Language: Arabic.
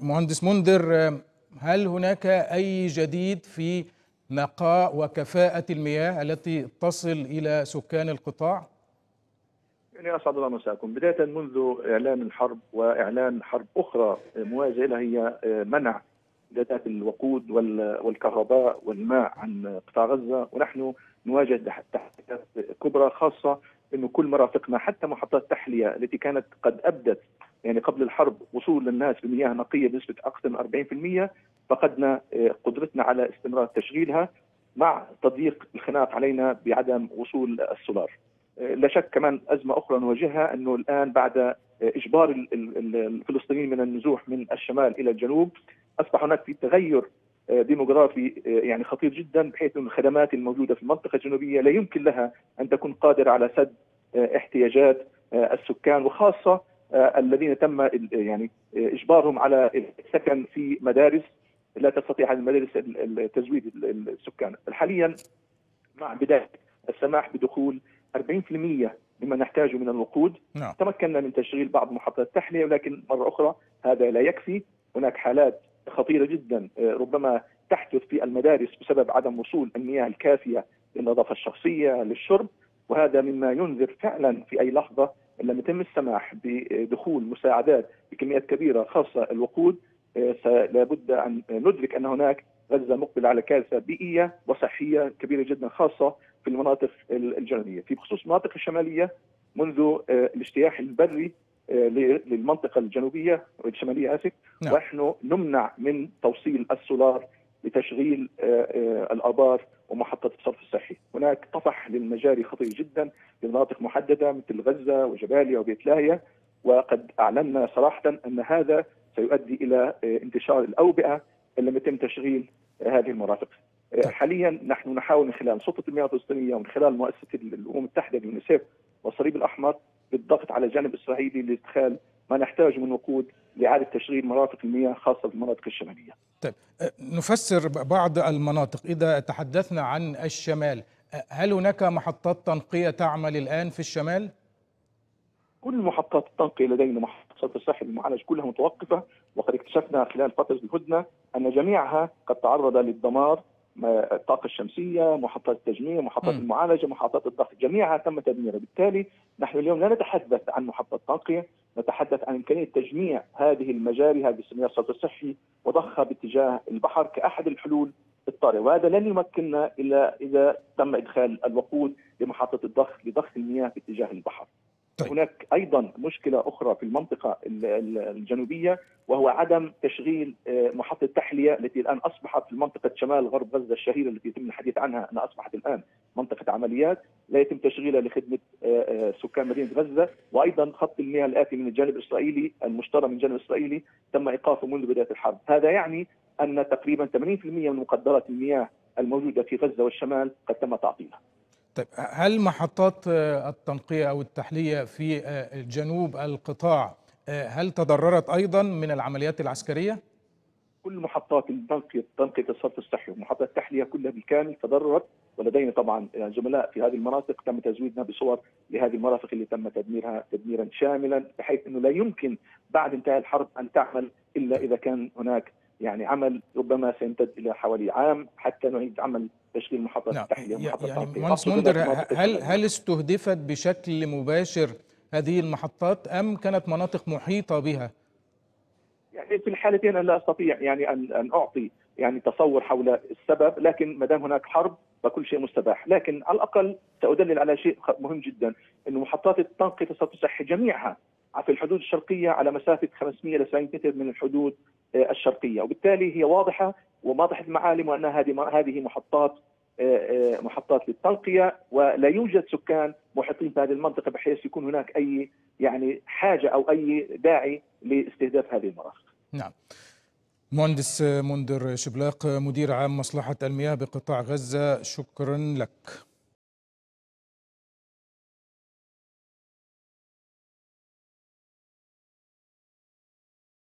مهندس منذر، هل هناك أي جديد في نقاء وكفاءة المياه التي تصل إلى سكان القطاع؟ يعني أسعد الله مساءكم. بداية، منذ إعلان الحرب وإعلان حرب أخرى مواجهة لها هي منع إمدادات الوقود والكهرباء والماء عن قطاع غزة، ونحن نواجه تحديات كبرى، خاصة أنه كل مرافقنا حتى محطات التحلية التي كانت قد أبدت يعني قبل الحرب وصول للناس بمياه نقية بنسبة أكثر من 40%، فقدنا قدرتنا على استمرار تشغيلها مع تضييق الخناق علينا بعدم وصول السولار. لا شك كمان أزمة أخرى نواجهها، أنه الآن بعد إجبار الفلسطينيين من النزوح من الشمال إلى الجنوب أصبح هناك في تغير ديموغرافي يعني خطير جدا، بحيث أن الخدمات الموجودة في المنطقة الجنوبية لا يمكن لها أن تكون قادرة على سد احتياجات السكان، وخاصة الذين تم يعني إجبارهم على السكن في مدارس لا تستطيع المدارس تزويد السكان. حاليا مع بداية السماح بدخول 40% مما نحتاجه من الوقود، تمكنا من تشغيل بعض محطات التحلية، ولكن مرة أخرى هذا لا يكفي. هناك حالات خطيرة جدا ربما تحدث في المدارس بسبب عدم وصول المياه الكافية للنظافة الشخصية للشرب، وهذا مما ينذر فعلا في أي لحظة إن لم يتم السماح بدخول مساعدات بكميات كبيرة خاصة الوقود، لابد أن ندرك أن هناك غزة مقبلة على كارثة بيئية وصحية كبيرة جدا، خاصة في المناطق الجنوبية. في بخصوص المناطق الشمالية، منذ الاجتياح البري للمنطقة الجنوبية والشمالية آسف، ونحن نمنع من توصيل السولار لتشغيل الآبار ومحطة الصرف الصحي. هناك طفح للمجاري خطير جدا لمناطق محددة مثل غزة وجباليا وبيت لاهيا، وقد أعلنا صراحة أن هذا سيؤدي إلى انتشار الأوبئة إن لم يتم تشغيل هذه المرافق. حاليا نحن نحاول من خلال سلطة المياه الفلسطينية ومن خلال مؤسسة الأمم المتحدة اليونيسيف والصليب الأحمر بالضغط على الجانب الإسرائيلي لإدخال ما نحتاجه من وقود لإعادة تشغيل مرافق المياه خاصة في المناطق الشمالية. طيب، نفسر بعض المناطق. إذا تحدثنا عن الشمال، هل هناك محطات تنقية تعمل الآن في الشمال؟ كل محطات التنقية لدينا، محطة صرف الصحي المعالج، كلها متوقفة، وقد اكتشفنا خلال فترة الهدنة أن جميعها قد تعرض للدمار. الطاقة الشمسية، محطات التجميع، محطات المعالجة، محطات الضغط، جميعها تم تدميرها. بالتالي نحن اليوم لا نتحدث عن محطة تنقية، نتحدث عن إمكانية تجميع هذه المجاري، هذه السميات الصرف الصحي، وضخها باتجاه البحر كأحد الحلول الطارئة، وهذا لن يمكننا إلا إذا تم إدخال الوقود لمحطة الضخ لضخ المياه باتجاه البحر. طيب. هناك أيضا مشكلة أخرى في المنطقة الجنوبية، وهو عدم تشغيل محطة التحلية التي الآن أصبحت في منطقة شمال غرب غزة الشهيرة التي يتم الحديث عنها أنها أصبحت الآن منطقة عمليات، لا يتم تشغيلها لخدمة سكان مدينة غزة. وأيضا خط المياه الآتي من الجانب الإسرائيلي المشترى من الجانب الإسرائيلي تم إيقافه منذ بداية الحرب. هذا يعني أن تقريبا 80% من مقدرات المياه الموجودة في غزة والشمال قد تم تعطيلها. طيب، هل محطات التنقية أو التحلية في جنوب القطاع هل تضررت أيضا من العمليات العسكرية؟ كل محطات التنقية، تنقية الصرف الصحي ومحطات التحلية كلها بالكامل تضررت، ولدينا طبعا زملاء في هذه المناطق تم تزويدنا بصور لهذه المرافق اللي تم تدميرها تدميرا شاملا، بحيث أنه لا يمكن بعد انتهاء الحرب أن تعمل إلا إذا كان هناك يعني عمل ربما سيمتد إلى حوالي عام حتى نعيد عمل تشغيل محطات التحلية ومحطات التنقية. هل استهدفت بشكل مباشر هذه المحطات أم كانت مناطق محيطة بها؟ يعني في الحالتين لا أستطيع يعني أن أعطي يعني تصور حول السبب، لكن ما دام هناك حرب فكل شيء مستباح، لكن على الأقل سأدلل على شيء مهم جدا، أن محطات التنقية والصرف الصحي جميعها في الحدود الشرقية على مسافة 500 إلى 700 متر من الحدود الشرقية، وبالتالي هي واضحة وواضحة المعالم وأن هذه محطات للتنقية، ولا يوجد سكان محيطين بهذه المنطقة بحيث يكون هناك أي يعني حاجة أو أي داعي لاستهداف هذه المرافق. نعم. مهندس منذر شبلاق، مدير عام مصلحة المياه بقطاع غزة، شكرا لك.